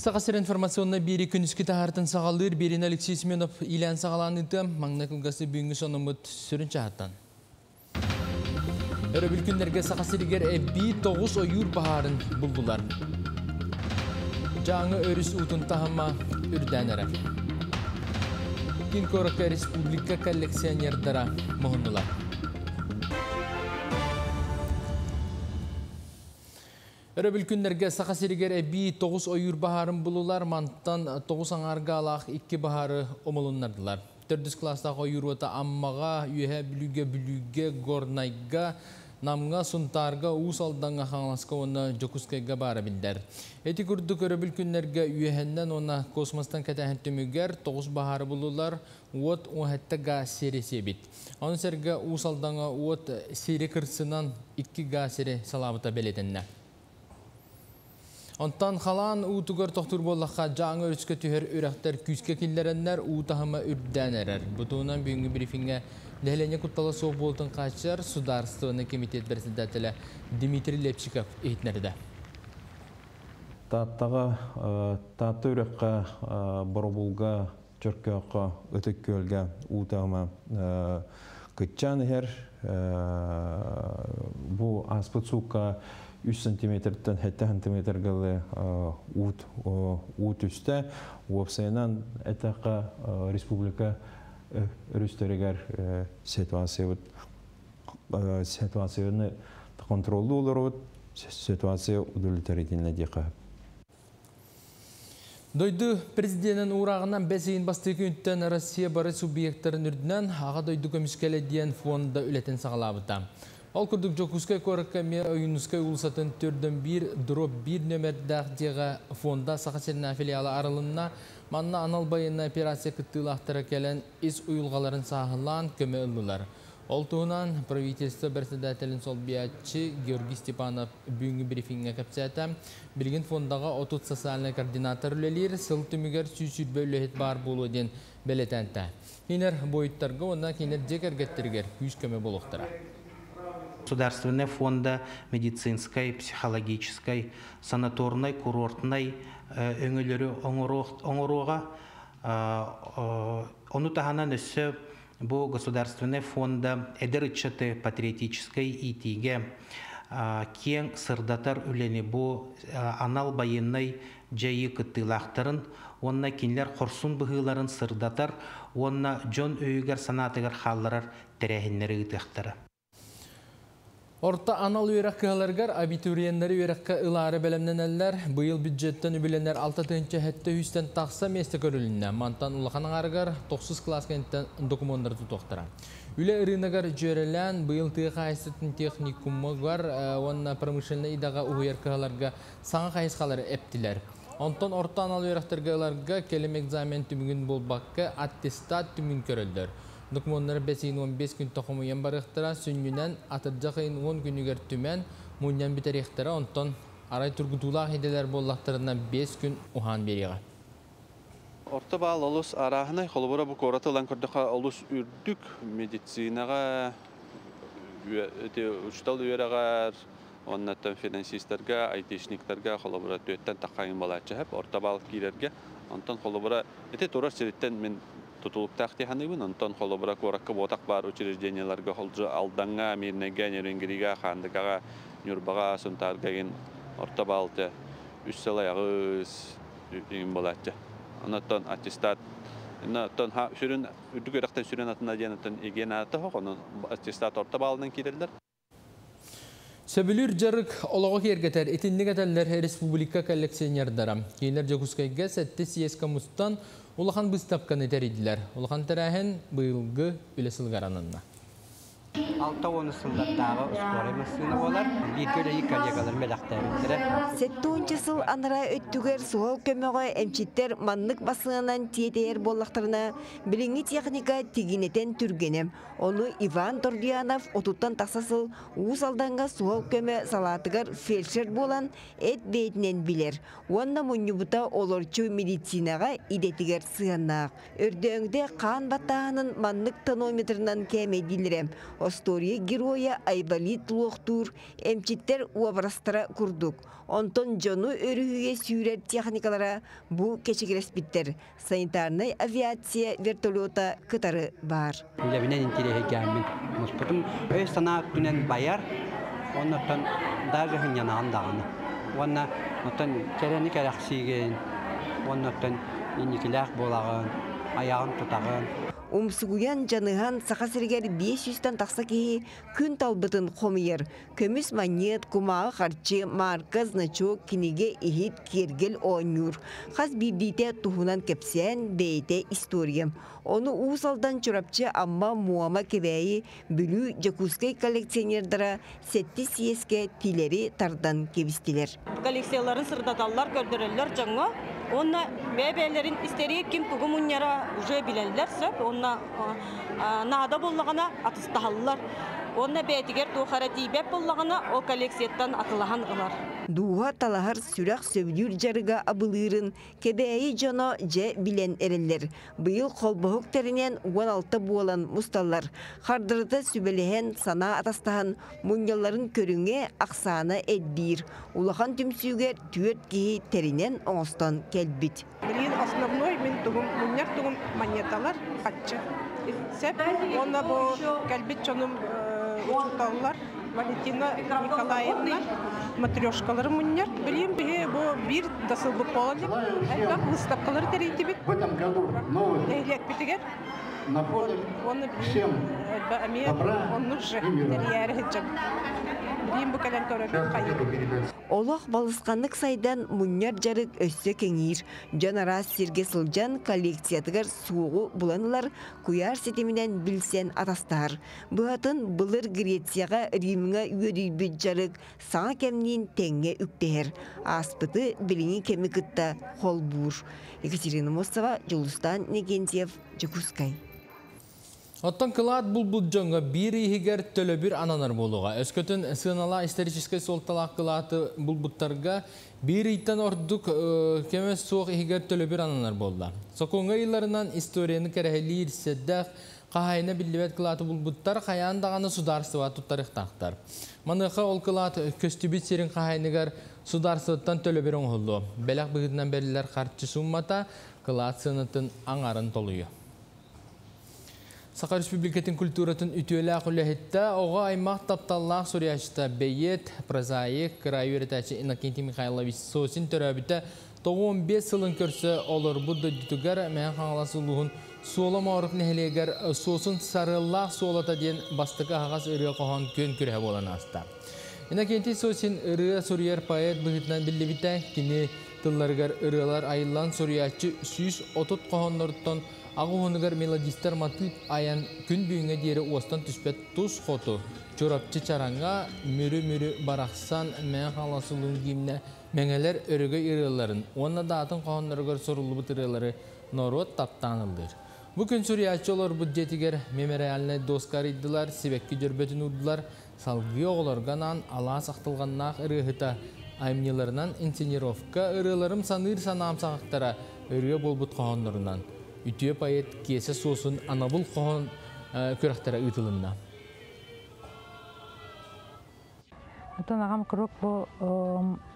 Сағасыр информационна бері күніскі тағартын сағалыр, берін Алексей Семенов илән сағаланыды, маңна күлгасы бүйінгі сонымыд сүрін чағаттан. Әрі бүлкіндерге сағасырігер әббей 9 ойыр бағарын бұлдылар. Жаңы өріс ұтын тағыма үрдән әрі. Кенкорыққа республика коллекционердара мұғындылар. Рөбіл күндерге сақасерігер әбей 9 ойыр бағарын бұлылар, манттан 9 аңарға алақ 2 бағары омылынардылар. 4 кластағы ойыр өті аммаға, үйе бүліге, горнайға, намға, сұнтарға, ұсалданға қаңласқа оны жокускайға бары білдер. Әті күрдік рөбіл күндерге үйеннен оны космостан кәтәхін төмігер 9 бағары бұлылар, ұт ұхәттіға сересе бет. Оны сәрге ұсалданға ұт сере кірсінан 2-ға сере салабыта бәлетінне. Онтан қалан ұтығыр тоқтыр боллаққа жаңы өскі түйір өрәқтер күзге келдерінлер ұтағыма үрддән әрір. Бұтығынан бүгінгі брифинге дәйлене құтталы соқ болтын қашыр Сударствыны комитет бірсіндәтілі Дмитрий Лепшиков етінерді. Таттағы татты өрәққа бұрбулға түркі оқы өтік көлге ұтағыма күтчан әр. Бұ аспыцуқа 3 сантиметрден 7 сантиметрге ут üstte, uopsaynan etaka Respublika rüsteriger situasyonu kontrollü olur, situasyon uduliteridinle dikkat. Дойду президентін урағынан бәсейін басты күнттен Россия бары субъекттарын үрдінен аға дойду көмішкелі дейін фонда үлетін сағалабыта. Ал күрдік жокускай көрікке мен ойынускай ұлысатын түрдің 1-1 нөмердәқтеға фонда сақасерінің афилиалы арылынна манна аналбайына операция күттіл ақтыра кәлін ес ұйылғаларын сағылан көмі ұлылар. Ол туынан правительство председателін солбиятчы Георгий Степанов бүгінгі брифингіне кәпсәті. Білген фондаға 30 социальный координатор үлелер, сыл түмігер сүйсүрбе үлехет бар болу ден бәлетәнті. Кенер бойыттарға онна кенер декергеттергер күйіс көме болуқтыра. Государственные фонды медицинской, психологической, санаторной, курортной өңілері оңыруға оны тағанан өсі Бу государственный фонд эдеричаты патриотической итиге кен сырдатар үлені бу анал байыннай жайы кыттылақтарын, онна кенлер қорсун бұғыларын сырдатар, онна жон өйгер санатығар қалларар тәрәхінлері үтіқтары. Орта анал үйрәк қығаларғар абитуриенлері үйрәкқа ұлары бәлімненәлілер, бұйыл бюджеттен үбіленер 6-тінші әтті үйстен тақса месті көріліне. Мантан ұлықаның арғар 9 класс кенттен документарды тоқтыра. Үлі үрінігар жөрілен бұйыл тұйға айсетін техникумы ғар, онына промышлене идаға ұғыр қығаларға саңа қайыз қалары әптілер. Онтан орта анал үйрәктергіларға келім экзамен түмігін болбаққа аттестат түмін көрілдір. Документар бәсейін 15 күн тұқымы ең барықтыра, сөңгінен атырдақайын 10 күнігер түмен, мұннен бітеректіра, онтан арай тұрғытулақ еделер боллақтарынан 5 күн ұхан береға. Орта бағал олыс арағынай, қолыбыра бұқ ораты ұлан көрдіға олыс үрдік, медицинаға, үштал үйерағар, оннаттан финансистерге, айтешниктарге, қолыбыра төттен таққайын бала әтшіп, орта бағал кейлерге, онтан қолыбыра әте тұрар сереттен мен Tutulup tahtihanıbın, ondan kolabrak olarak botak var uçuruşdenilerge halca aldanga, mirnege, nerengiriga, handıga, Нүрбәға, Suntarga'ın orta baltı, üst salayağız, imbalatçı. Ondan atestat, ondan ha sürün, ürdükörükten sürün atında diyen ondan igen atı hok, onun atestat orta balından kireliler. Сөбілір жарық олығы кергетер, етінді кәтәлілер республика коллекционердара. Кейлер жокускайға сәтті сиесқа мұстан олыған бұстапқан етер еділер. Олыған тәрәхін бұйылғы үлесілғаранынна. Алта оны сылдардағы ұскоремісіні олар, бейгілі коллегалар мелақтайміздері. Сәтті ончы сыл аныра өттігер суғал көмеға әмчеттер манлық басыңынан тиетер боллақтарына біліңі техника тегенетен түргенім. Оны Иван Тордиянов отуттан тақсасыл ұғыз алданға суғал көмі салатығар фельшер болан әт бейтінен білер. Онна мұнюбыта оларчу медицинаға идетігер сыяннақ. Өрдіңді қан баттағының манлық тонометрынан кәмеділірем. история героя айболит лохтур, эмчиттер уабрастара курдук. Онтон жону өрүгүгө сүйрөт техникалара бу кечигереспиттер. Санитарный авиация вертолета кытары бар. Умсугуян жаныган саха сиргер 500-тан такса кии күн талбытын хомиер. Көмүс манет, кумагы харчы, марка, значок, кинеге ихит кергел онюр. Хас бирдите тухунан кепсен бейте история. Оны уусалдан чурапчы амма муама кебеи бүлү жакускай коллекционердара сетти сиеске тилери тардан кебистилер. Коллекцияларын сырдаталлар көрдөрөллөр жаңы. Onlar bebelerin istediği kim tugumun yara ucu bilenlerse onlar nada bollagana atıştahlılar. Onlar beytiger tuhareti bep bollagana o koleksiyetten atılahan ılar. Duha talahar sürak sövdür jarıga abılırın kebeyi cana ce bilen erenler. Bu yıl kolbohuk terinen 16 boğalan mustallar. Hardırda sübelehen sana atastahan munyaların körüne aksana edbir. Ulahan tümsüge tüyörtgeyi terinen oğustan kelbit. Benim основной munyar tuğum manyetalar kaçı. Sep ona bu kelbit çonum uçutallar. Валентина Николаевна, матрешкалар муннер, билим бу бир дасылбы полы, как выставкалар теритибит. В этом году новый лет наполнен всем добра и мира. Олох балысқанық сайдан мұннер жарық өсі кеңейір. Жанара Серге Сылжан коллекциятығар суығы бұланылар күйар сетемінен білсен атастар. Бұғатын бұлыр Грецияға Риміңа үйерейбі жарық саңа кәмінен тәңге үктер. Аспыты біліңі кәмі күтті қол бұр. Екатерина Мостова, Жолыстан Негентьев, Жекускай. Оттан кылаат булбут жоңга бир игер төлө бир ананар болууга. Өскөтүн сынала исторический солталак кылааты булбуттарга бир иттен ордук кемес суок игер төлө бир ананар болду. Соконга йылларынан историяны керелир седдах кайна билбет кылааты булбуттар каяндаганы сударсыва туттарыктактар. Маныха ол кылаат көстүбүт серин кайнагар сударсыттан төлө бир оңголду. Белак быгынан берилер карчы суммата кылаат сынатын аңарын толуйу. Саха Республикатын культуратын үтөөлөк үлөһөттө ого аймак тапталлах сурячта бейет прозаик краевертачы Иннокентий Михайлович Сосин төрөбүтө 95 жылын көрсө олор будда дүтүгөр мен хаңласылуун соло маарык нехелегер сосын сарыллах солота ден бастык агас өрө кохон көн күрө болан аста. Иннокентий Сосин ыры сурьер поэт бүгүтнөн билбите кини тылларгар ырылар айыллан сурячы сүз отут кохондордон Ağuhunugar melodistler matlıp ayan gün büyüğüne deri uastan tüspet tuz xotu. Çorapçı çaranga mürü baraksan men halasılığın gimine meneler örüge ırıların. Onunla da atın qoğunlarıgar sorulubu tırıları norot taptanıldır. Bugün Suriyatçılar budjetiger memorialne doskar iddilar, sebekki cörbötün urdular. Salgı oğlarganan ala saxtılgannak ırıhıta. Aymnilarından insinerovka ırılarım sanır sanam sağıktara örüge bolbut qoğunlarından. Ütüye payet kese sosun anabul kohon körahtara ütülümna. Atan ağam kırık bu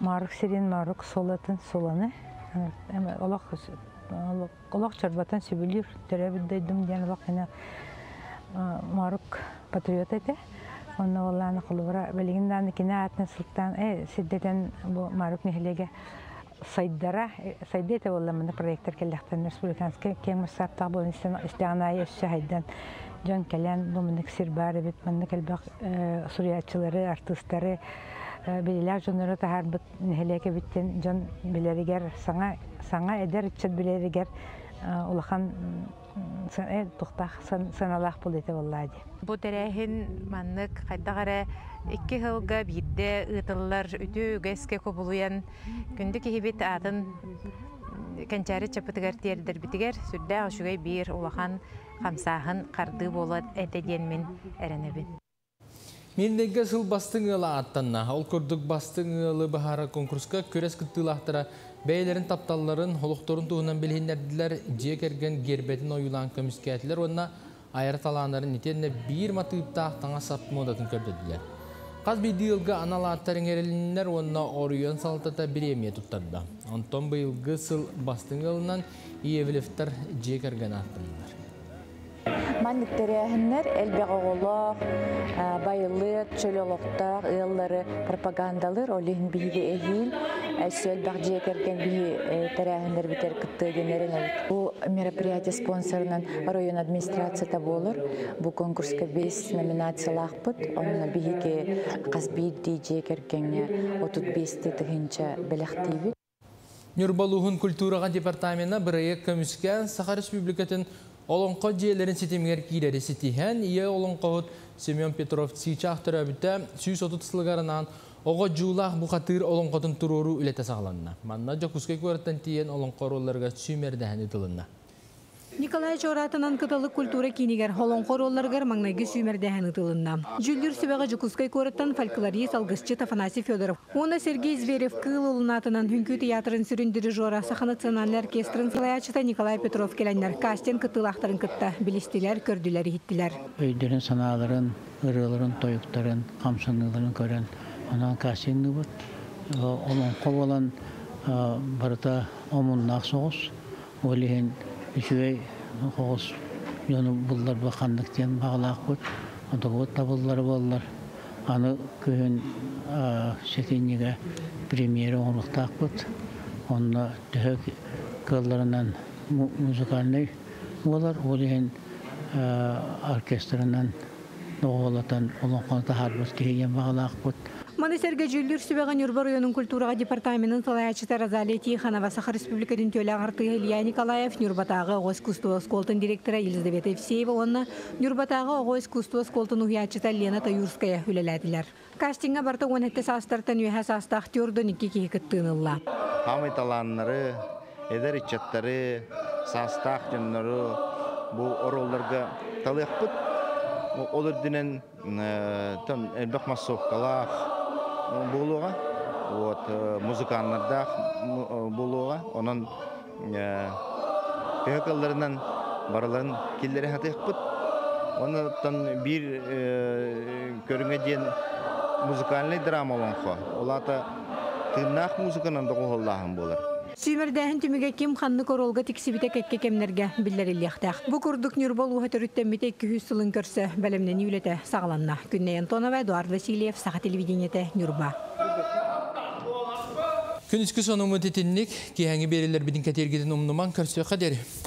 marık serin marık solatın solanı. Olak çarbatan sübülür. Törebüddeydim diyen olak yine marık patriot ete. Onunla oğlanı kılıvara. Belginden ikine atın sılktan siddeten bu marık nehlege. Сайдара, сайдете воллемне проектер келлехтен республиканский кемсаттак болун истеанай шахидан жон келен думник сирбары битмендик элбак сурятчылары, артисттары билелер жонора тахар бит нехелеке биттен жон билеригер саңа эдер ичет билеригер улахан туктах саналах болдете воллади. Бу терехин маннык кайтагара 2 yılga birde ıtıllar ödü geske kobuluyan gündeki hibit adın kançarı çapıtıgar terdir bitigar sürde aşugay bir ulahan hamsahın kardı bolat etedenmin erenebin. Мендегі сыл бастың ылы аттанна. Ол көрдік бастың ылы бахара конкурска көрес күттілақтыра бәйлерін тапталларын, олықторын туғынан білгендерділер, жекерген гербетін ойылан көміскәтілер, онына ayırtalanların nitelikle bir matıpta tanı sapmadan köpüldüler. Kaz bir yılga analarların elinler onunla Orion saltata biremeye tutturdu. Anton bu yılgı sıl bastıngalından iyi evlifter cekergen attınlar. Manitteriyenler elbağoğullar, bayılır, çöloloklar, yılları propagandalar, olihin bilgi ehil, Söylbağ cekergen bilgi tereyenler biter kıttığı genlerin olur. Мероприятие спонсорынан район администрацияда болыр. Бу конкурска 5 номинациялахпыт. Онна биге Казби диджей кергенге 35 тигенче белектиби. Нүрбалуһун культура департаментына бирек көмүскән Саха Республикатын олонко жээлерин сетимгер кийлери сетиһен, ие олонко Семен Петров сичахтырабыта 130 сылгарынан Oğa juğlağ bu xatır olonqotun tururu ülete sağlanına. Manna jokuske kuartan tiyen olonqo rollarga sümerdahan edilina. Николай Чоратынан кытылы культура кинигер холонқор олларгар маңнайгы сүймердәһән ытылынна. Жүлдер сүбәгә Жукускай корыттан фольклорист алгысчы Афанасий Федоров. Оны Сергей Зверев кыл улынатынан Хүнкү театрын сүрін дирижора Саха националь оркестрын сылаячыта Николай Петров келәннәр кастинг кытылақтарын кытта. Билистеләр, көрдүләр, иттеләр. Өйдерін, саналарын, ырыларын, тойықтарын, қамшаныларын көрен. Анан кастинг бут. Олонқор болан барыта омуннақ соғыс. Олиһин Üçüye hoş, yani bunlar bakanlık diye bağlak bu, adabot tabulları bunlar, anı köyün şeklinde premieri olarak takip, onunla döhük kıllarından müzikalleri bunlar, olayın orkestrından doğalatan olan konuda harbet diye bağlak bu. Манысерге жүлдер сүбәгән Нүрбә районының культура департаментының талаячыта Розалия Ханова Саха Республикадан төлә арты Илья Николаев Нүрбатагы Огыз Кустуа Сколтын директоры Елизавета Евсеева онна Нүрбатагы Огыз Кустуа Сколтын уячыта Лена Таюрская үләләделәр. Кастинга барта 17 састартан үһәс астахтёрдән 2-2 кыттынылла. Хамы таланнары, эдер ичәттәре, састахтыннары бу ролларга талыпты. Олар динен тон бакмасовкалар булуга, вот музыканнарда булуга, онун пехакалларынан барыларын киллери хатыкпыт. Ондан бир көрүнгө ден музыкальный драма олонко. Улата тынак музыканын догуллаһын болор. Сүймердәһин түмүгө ким ханны королго тиксибите кекке кемнерге билдирилдик. Бу курдук Нүрбалуу хөтөрүттөн мите 200 сылын көрсө, бәлемнен үлете сагланна. Күннәй Антонова, Эдуард Васильев, Саха телевидениете, Нүрбә. Күнүскү сонуму тетинник, кеңи берилер бидин кетергидин умнуман көрсө кадери.